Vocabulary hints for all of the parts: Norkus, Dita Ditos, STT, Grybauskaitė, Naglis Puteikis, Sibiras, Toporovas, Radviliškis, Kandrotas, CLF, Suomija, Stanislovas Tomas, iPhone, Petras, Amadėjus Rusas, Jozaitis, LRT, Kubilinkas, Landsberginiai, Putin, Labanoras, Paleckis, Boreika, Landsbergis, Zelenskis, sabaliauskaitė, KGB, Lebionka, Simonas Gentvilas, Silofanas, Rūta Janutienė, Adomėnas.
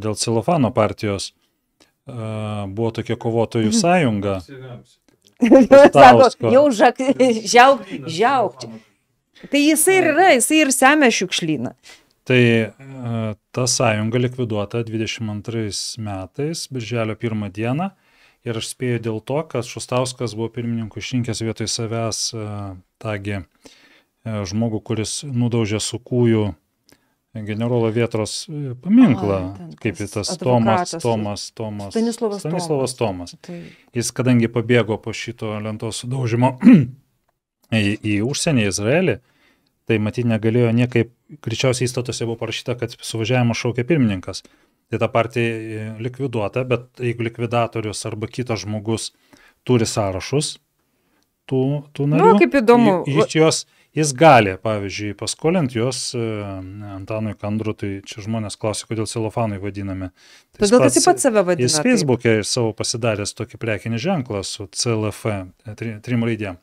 dėl Silofano partijos buvo tokia kovotojų sąjunga. Sako, jau žiauk. Tai jisai ir yra, jisai ir semia šiukšlyną. Tai ta sąjunga likviduota 22 metais, birželio 1 dieną. Ir aš spėjau dėl to, kad Šustauskas buvo pirmininku išrinkęs vietoj savęs tagi žmogų, kuris nudaužė su kūju generolo Vėtros paminklą, kaip tas Tomas. Stanislovas Tomas. Tai... Jis, kadangi pabėgo po šito lentos sudaužimo į užsienį, Izraelį, tai matyt negalėjo niekaip, greičiausiai įstatuose buvo parašyta, kad suvažiavimą šaukia pirmininkas. Tai ta partija likviduota, bet jeigu likvidatorius arba kitas žmogus turi sąrašus tų narių, kaip įdomu. Jis gali, pavyzdžiui, paskolinti juos Antanui Kandru, tai čia žmonės klausia, kodėl silofanai vadinami. Tai todėl, kad jis pats save vadina. Jis Facebook'e savo pasidaręs tokį prekinį ženklą su CLF, trim raidėm.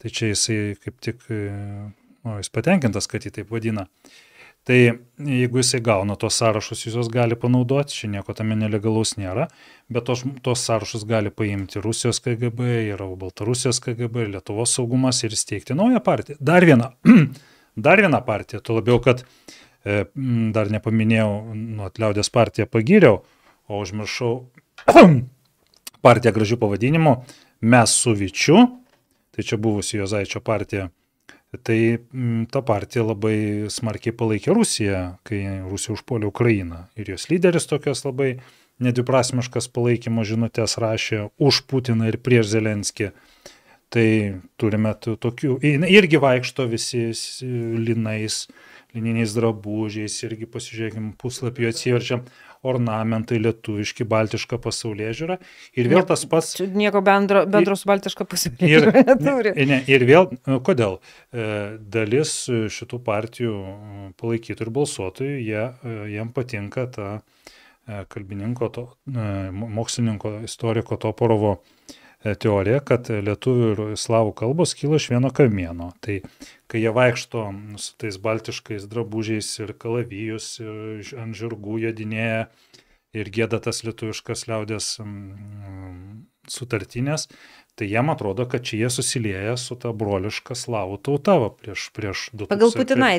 Tai čia jisai kaip tik, jis patenkintas, kad jį taip vadina. Tai jeigu jisai gauna tos sąrašus, jūs gali panaudoti, čia nieko tame nelegalaus nėra, bet tos sąrašus gali paimti Rusijos KGB, yra Baltarusijos KGB, Lietuvos saugumas ir įsteigti naują partiją. Dar vieną partiją, tuo labiau, kad dar nepaminėjau, Liaudės partiją pagyriau, o užmiršau partiją gražių pavadinimų, Mes su Vyčiu, tai čia buvusi Jozaičio partija. Tai ta partija labai smarkiai palaikė Rusiją, kai Rusija užpuolė Ukrainą. Ir jos lyderis tokios labai nedviprasmiškas palaikymo žinutės rašė už Putiną ir prieš Zelenskį. Tai turime tokių, irgi vaikšto visi lininiais drabužiais, irgi pasižiūrėkime puslapį atsiverčiam. Ornamentai lietuviški, baltiška pasaulyje žiūra. Ir vėl tas pats... Nieko bendro su baltiška pasaulyje žiūra neturi. Ir vėl, kodėl? Dalis šitų partijų palaikytų ir balsuotojų, jiem patinka ta kalbininko, mokslininko, istoriko Toporovo teorija, kad lietuvių ir slavų kalbos kyla iš vieno kamieno. Tai kai jie vaikšto su tais baltiškais drabužiais ir kalavijus, ir ant žirgų jodinėja ir gėda tas lietuviškas liaudės sutartinės, tai jiem atrodo, kad čia jie susilieja su ta broliška slavų tauta prieš 5000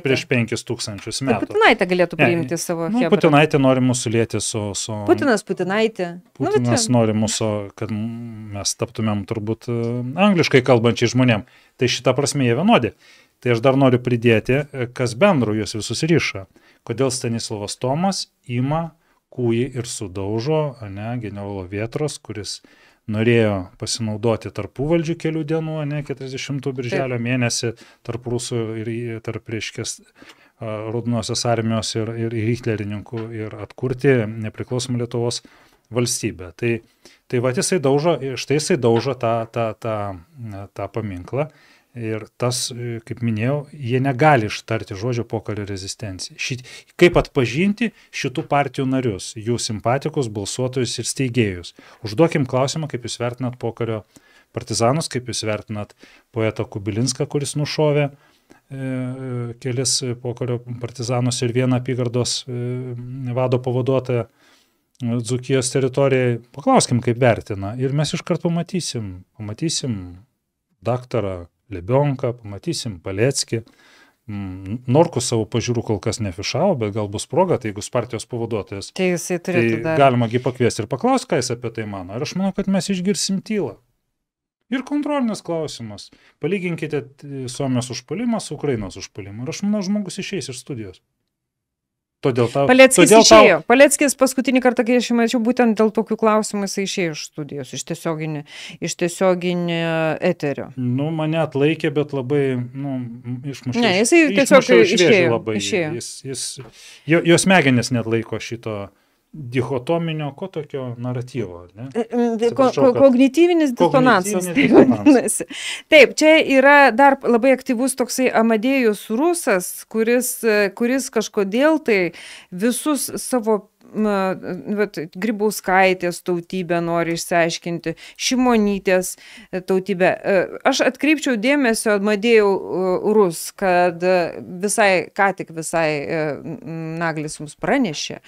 metų. Putinaitė galėtų priimti savo hebrą. Putinaitė nori mūsų lieti su... Putinas nori mūsų, kad mes taptumėm turbūt angliškai kalbančiai žmonėm. Tai šitą prasme jie vienodi. Tai aš dar noriu pridėti, kas bendro juos visus ryša. Kodėl Stanislovas Tomas ima kūjį ir sudaužo generolo Vėtros, kuris norėjo pasinaudoti tarpuvaldžių kelių dienų, 40 birželio mėnesį tarp rusų ir tarp reiškės Raudonosios armijos ir hitlerininkų ir atkurti nepriklausomą Lietuvos valstybę. Tai va, štai jisai daužo tą paminklą ir tas, kaip minėjau, jie negali ištarti žodžio pokario rezistencija. Kaip atpažinti šitų partijų narius, jų simpatikus, balsuotojus ir steigėjus? Užduokim klausimą, kaip jūs vertinat pokario partizanus, kaip jūs vertinat poetą Kubilinską, kuris nušovė kelis pokario partizanus ir vieną apygardos vado pavaduotoją Dzūkijos teritorijai. Paklauskim, kaip vertina ir mes iškart pamatysim daktarą Lebionka, pamatysim Paleckį. Norkus savo pažiūrų kol kas nefišavo, bet gal bus proga, tai jeigu partijos pavaduotojas. Tai jisai turėtų dar. Galimagi pakviesti ir paklausti, ką jis apie tai mano. Ir aš manau, kad mes išgirsim tylą. Ir kontrolinis klausimas. Palyginkite Suomijos užpuolimą su Ukrainos užpuolimu. Ir aš manau, žmogus išeis iš studijos. Paleckis išėjo. Paleckis paskutinį kartą, kai aš mačiau, būtent dėl tokių klausimų jis išėjo iš studijos, iš tiesioginį eterio. Mane atlaikė, bet labai, išmušė. Ne, jis tiesiog išėjo. Jo smegenys neatlaiko šito dichotominio, ko tokio naratyvo. Kognityvinis disonansas. Taip, čia yra dar labai aktyvus toksai Amadėjus Rusas, kuris kažkodėl tai visus savo Grybauskaitės tautybę nori išsiaiškinti, Šimonytės tautybę. Aš atkreipčiau dėmesio, Amadėjau Rus, kad ką tik visai Naglis mums pranešė,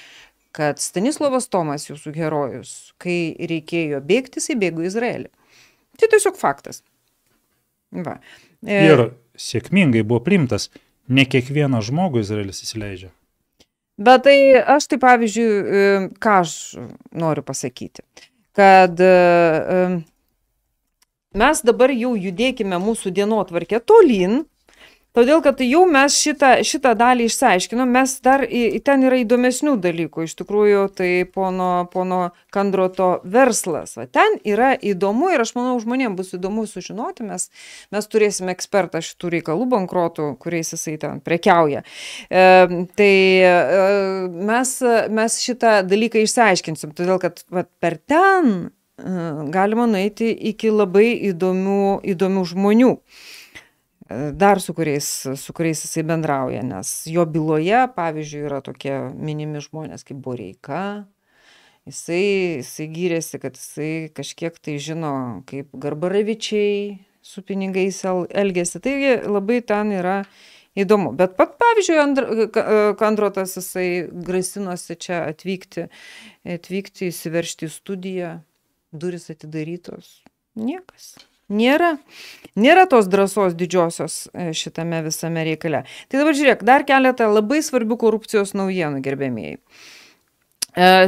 kad Stanislovas Tomas, jūsų herojus, kai reikėjo bėgti, jisai bėgo į Izraelį. Tai tiesiog faktas. Va. Ir sėkmingai buvo priimtas. Ne kiekvieną žmogų Izraelis įsileidžia. Bet tai aš tai pavyzdžiui, ką aš noriu pasakyti, kad mes dabar jau judėkime mūsų dienotvarkę tolyn, todėl kad jau mes šitą dalį išsiaiškinom, mes dar ten yra įdomesnių dalykų, iš tikrųjų tai pono Kandroto verslas. Va, ten yra įdomu ir aš manau žmonėms bus įdomu sužinoti, mes turėsime ekspertą šitų reikalų bankrotų, kuriais jisai ten prekiauja. Tai mes šitą dalyką išsiaiškinsim, todėl kad va, per ten galima nueiti iki labai įdomių žmonių. Dar su kuriais jisai bendrauja, nes jo byloje, pavyzdžiui, yra tokie minimi žmonės kaip Boreika. Jisai gyrėsi, kad jisai kažkiek tai žino, kaip Garbaravičiai su pinigais elgėsi. Taigi labai ten yra įdomu. Bet pat, pavyzdžiui, Kandrotas jisai grasinosi čia atvykti, įsiveršti į studiją, durys atidarytos. Niekas. Nėra tos drąsos didžiosios šitame visame reikale. Tai dabar žiūrėk, dar keletą labai svarbių korupcijos naujienų, gerbėmieji.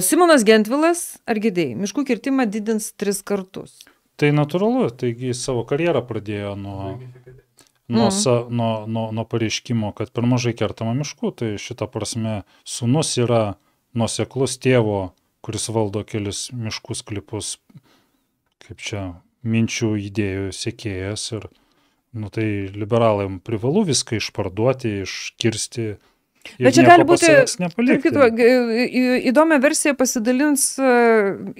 Simonas Gentvilas, ar girdėjai, miškų kirtimą didins 3 kartus. Tai natūralu, taigi savo karjerą pradėjo nuo pareiškimo, kad per mažai kertama miškų, tai šita prasme sūnus yra nuoseklus tėvo, kuris valdo kelis miškų sklypus, kaip čia minčių idėjų sėkėjas ir, nu tai liberalai privalu viską išparduoti, iškirsti. Bet čia gali būti, įdomią versiją pasidalins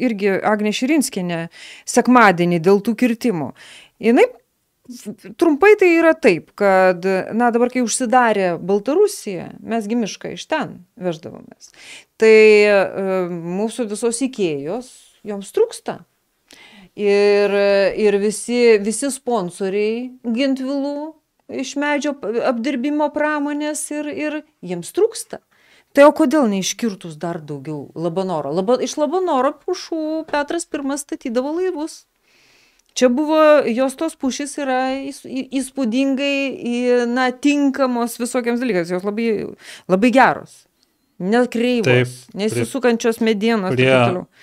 irgi Agnė Širinskienė sekmadienį dėl tų kirtimų. Jinai trumpai tai yra taip, kad, na dabar kai užsidarė Baltarusija, mesgi mišką iš ten veždavomės. Tai mūsų visos ikėjos, joms trūksta. Ir visi sponsoriai Gentvilų iš medžio apdirbimo pramonės ir jiems trūksta. Tai o kodėl neiškirtus dar daugiau Labanoro? Iš Labanoro pušų Petras I statydavo laivus. Čia buvo, jos tos pušys yra įspūdingai, na, tinkamos visokiams dalykams, jos labai, labai geros. Nekreivos, nesisukančios medienos.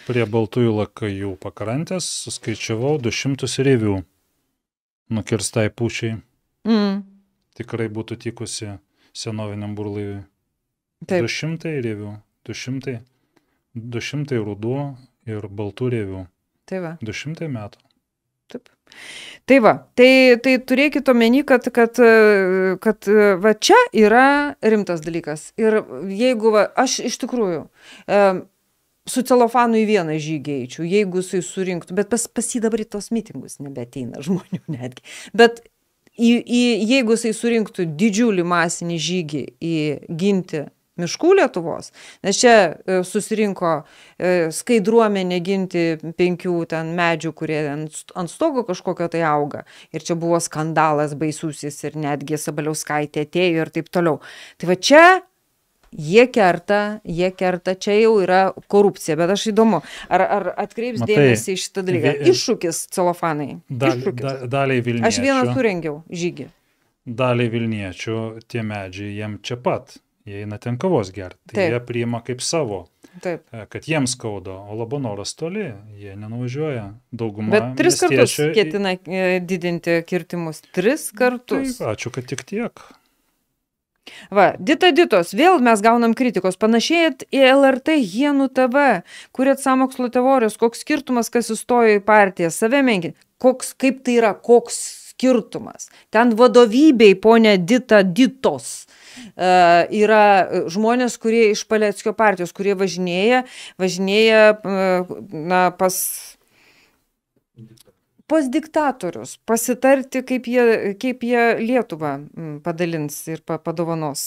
Prie baltųjų lakajų pakrantės suskaičiavau 200 reivių nukirstai pušiai. Mm. Tikrai būtų tikusi senoviniam burlaiviui. 200 reivių, 200 rudų ir baltų reivių. Tai va. 200 metų. Taip. Tai va, tai turėkit omeny, kad va čia yra rimtas dalykas. Ir jeigu va, aš iš tikrųjų su celofanu į vieną žygį eičiau, jeigu jisai surinktų, bet pas jį dabar į tos mitingus nebeteina žmonių netgi, bet jeigu jisai surinktų didžiulį masinį žygį į ginti miškų Lietuvos, nes čia susirinko skaidruomenė ginti 5 ten medžių, kurie ant stogo kažkokio tai auga. Ir čia buvo skandalas baisusis ir netgi Sabaliauskaitė atėjo ir taip toliau. Tai va čia jie kerta, čia jau yra korupcija, bet aš įdomu, ar atkreips dėmesį į šitą dalyką. Iššūkis celofanai. Daliai vilniečių. Aš vieną surengiau žygį. Daliai vilniečių tie medžiai jiem čia pat. Jie eina ten kavos gerti, tai jie priima kaip savo, taip, kad jiems skaudo, o Labanoras toli, jie nenuvažiuoja daugumą. Bet 3 kartus ketina didinti kirtimus, 3 kartus. Taip, ačiū, kad tik tiek. Va, Dita Ditos, vėl mes gaunam kritikos, panašėjat į LRT Hienų TV, kuriat sąmokslo teorijos, koks skirtumas, kas įstojo į partiją, save menkinti, kaip tai yra, koks skirtumas. Ten vadovybei, ponia Dita Ditos, yra žmonės, kurie iš Paleckio partijos, kurie važinėja na, pas diktatorius, pasitarti, kaip jie Lietuvą padalins ir padovanos.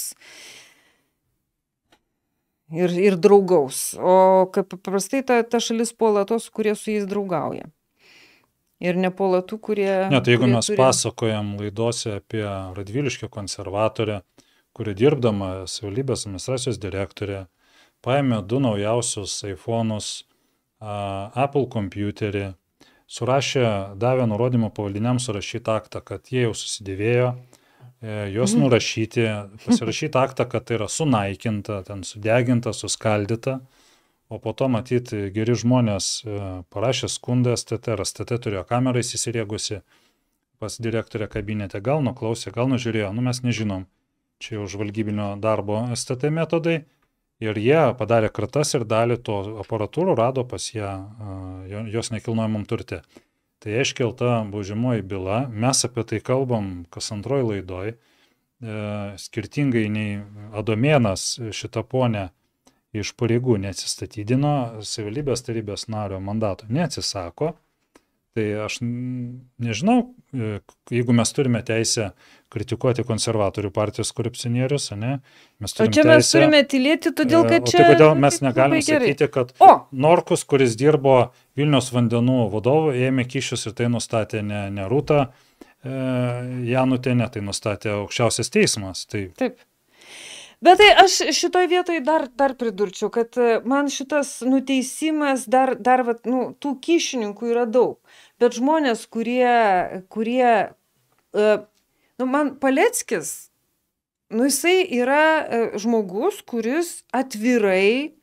Ir draugaus. O kaip paprastai ta šalis puola tos, kurie su jais draugauja. Ir nepuola tų, kurie... Ne, tai jeigu mes pasakojam laidose apie Radviliškio konservatorę, kuri dirbdama savivaldybės administracijos direktorė, paėmė 2 naujausius iPhone'us, Apple kompiuterį, surašė, davė nurodymą pavaldiniam surašyti aktą, kad jie jau susidėvėjo, juos nurašyti, pasirašyti aktą, kad tai yra sunaikinta, ten sudeginta, suskaldyta, o po to matyti geri žmonės parašė skundą STT, ar STT turėjo kamerą įsiriegusi pas direktorę kabinete, gal nuklausė, gal nužiūrėjo, mes nežinom, čia jau žvalgybinio darbo STT metodai, ir jie padarė kratas ir dalį to aparatūrų rado pas ją, jos nekilnojamam turte. Tai iškelta baudžiamoji byla, mes apie tai kalbam kas antroj laidoj, skirtingai nei Adomėnas šitą ponę iš pareigų neatsistatydino, savivaldybės tarybės nario mandato neatsisako, tai aš nežinau, jeigu mes turime teisę kritikuoti konservatorių partijos korupcionierius, ne? O čia mes turime tylėti, todėl kad čia... O tai kodėl mes negalime sakyti, kad Norkus, kuris dirbo Vilniaus vandenų vadovu, ėmė kyšius ir tai nustatė ne Rūta Janutienė, tai nustatė aukščiausias teismas. Taip. Bet tai aš šitoj vietoj dar pridurčiau, kad man šitas nuteisimas dar tų kyšininkų yra daug, bet žmonės, kurie man Paleckis, jisai yra žmogus, kuris atvirai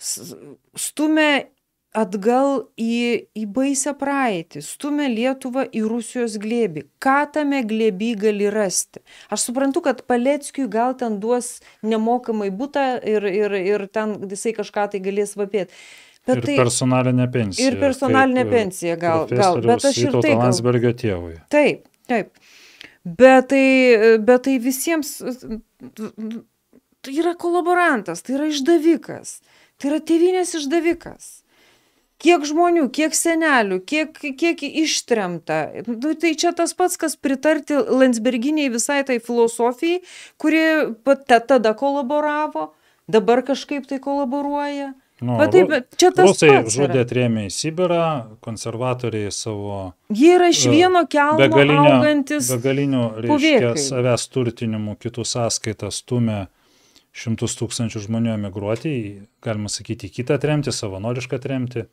stumia atgal į baisę praeitį, stumia Lietuvą į Rusijos glėbį. Ką tame glėbį gali rasti? Aš suprantu, kad Paleckiui gal ten duos nemokamai butą ir ten jisai kažką tai galės vapėti. Ir personalinė pensija. Ir personalinė pensija gal. Bet aš ir tai gal. Landsbergio tėvui. Taip. Bet tai visiems yra kolaborantas, tai yra išdavikas, tai yra tėvynės išdavikas. Kiek žmonių, kiek senelių, kiek ištremta. Tai čia tas pats, kas pritarti Landsberginiai visai tai filosofijai, kuri tada kolaboravo, dabar kažkaip tai kolaboruoja. Rusai žudė, trėmė į Sibirą, konservatoriai savo... Jie yra iš vieno kelmo augantis povėkai. Begalinių, reiškia, savęs turtinimų kitų sąskaitą stumė 100 tūkstančių žmonių emigruoti, galima sakyti, kitą tremtį, savanorišką tremtį.